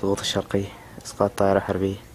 الضغوط الشرقية، إسقاط طائرة حربية.